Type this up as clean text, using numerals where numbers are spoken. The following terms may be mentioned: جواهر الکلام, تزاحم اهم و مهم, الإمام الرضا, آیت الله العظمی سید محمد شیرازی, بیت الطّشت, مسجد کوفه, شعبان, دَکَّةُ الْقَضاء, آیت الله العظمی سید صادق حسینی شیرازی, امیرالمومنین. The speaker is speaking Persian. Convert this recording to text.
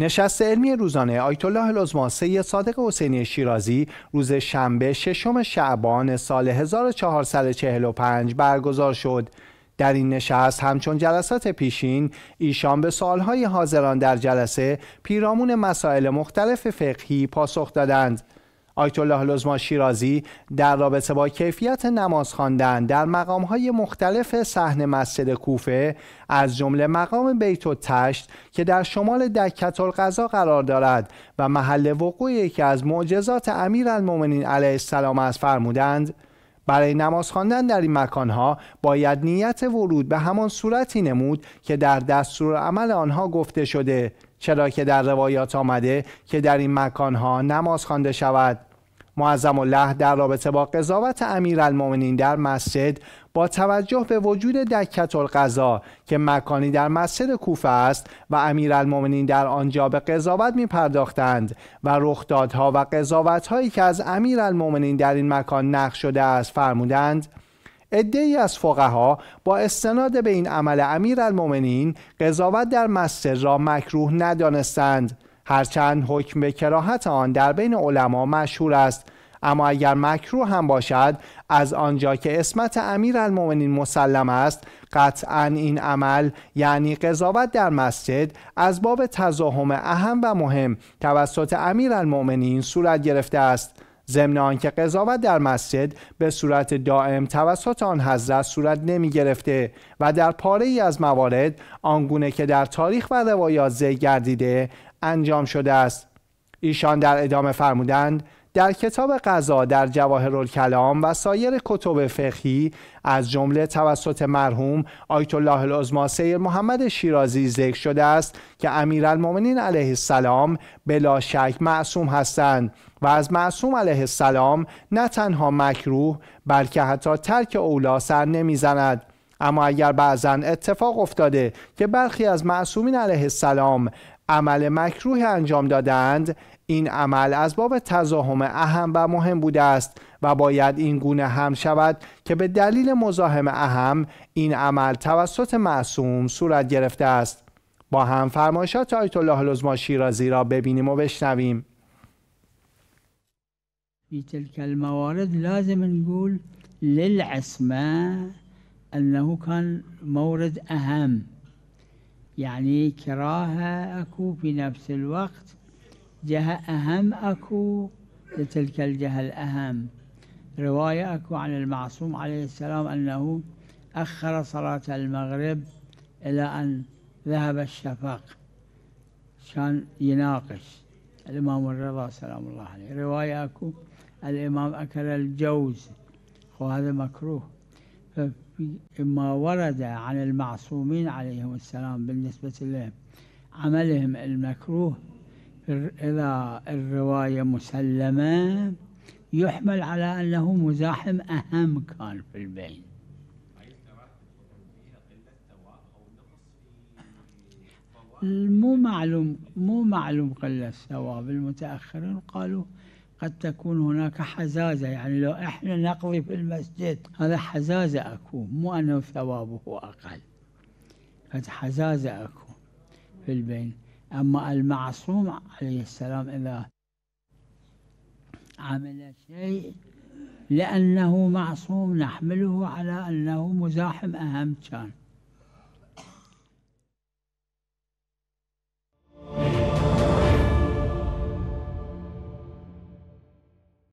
نشست علمی روزانه آیت الله العظمی سید صادق حسینی شیرازی روز شنبه ششم شعبان سال 1445 برگزار شد. در این نشست همچون جلسات پیشین ایشان به سوالهای حاضران در جلسه پیرامون مسائل مختلف فقهی پاسخ دادند. آیت الله العظمی شیرازی در رابطه با کیفیت نماز خواندن در مقامهای مختلف صحن مسجد کوفه از جمله مقام بیت الطّشت که در شمال دَکَّةُ الْقَضاء قرار دارد و محل وقوع یکی از معجزات امیرالمومنین علیه السلام است فرمودند: برای نماز خواندن در این مکانها باید نیت ورود به همان صورتی نمود که در دستورالعمل آنها گفته شده، چرا که در روایات آمده که در این مکانها نماز خوانده شود. معظم الله در رابطه با قضاوت امیرالمومنین در مسجد با توجه به وجود دَکَّةُ الْقَضاء که مکانی در مسجد کوفه است و امیرالمومنین در آنجا به قضاوت می پرداختند و رخدادها و قضاوتهایی که از امیرالمومنین در این مکان نقش شده است فرمودند: عده‌ای از فقها با استناد به این عمل امیرالمومنین قضاوت در مسجد را مکروه ندانستند، هرچند حکم به کراهت آن در بین علما مشهور است. اما اگر مکروه هم باشد، از آنجا که عصمت امیرالمومنین مسلم است، قطعا این عمل یعنی قضاوت در مسجد از باب تزاحم اهم و مهم توسط امیرالمومنین صورت گرفته است، ضمن آنکه قضاوت در مسجد به صورت دائم توسط آن حضرت صورت نمی گرفته و در پاره ای از موارد آنگونه که در تاریخ و روایات ذکر گردیده انجام شده است. ایشان در ادامه فرمودند: در کتاب قضا در جواهر الکلام و سایر کتب فقهی از جمله توسط مرحوم آیت الله العظمی سید محمد شیرازی ذکر شده است که امیرالمومنین علیه السلام بلا شک معصوم هستند و از معصوم علیه السلام نه تنها مکروه بلکه حتی ترک اولی سر نمیزند. اما اگر بعضا اتفاق افتاده که برخی از معصومین علیه السلام عمل مکروه انجام دادند، این عمل از باب تزاحم اهم و مهم بوده است و باید این گونه هم شود که به دلیل مزاحم اهم این عمل توسط معصوم صورت گرفته است. با هم فرمایشات آیت الله العظمی شیرازی را ببینیم و بشنویم. في تلك الموارد لازم نقول للعصمة أنه كان مورد أهم، يعني كراهة أكو في نفس الوقت جهة أهم أكو لتلك الجهة الأهم. رواية أكو عن المعصوم عليه السلام أنه أخر صلاة المغرب إلى أن ذهب الشفق كان يناقش الإمام الرضا سلام الله عليه. رواية أكو الإمام أكل الجوز وهذا مكروه. فما ورد عن المعصومين عليهم السلام بالنسبة لهم عملهم المكروه إذا الرواية مسلمة يحمل على أنه مزاحم أهم كان في البين. مو معلوم قلة الثواب. المتأخرين قالوا قد تكون هناك حزازة، يعني لو احنا نقضي في المسجد هذا حزازة اكو، مو انه ثوابه اقل، قد حزازة اكو في البين. اما المعصوم عليه السلام اذا عمل شيء لانه معصوم نحمله على انه مزاحم اهم كان.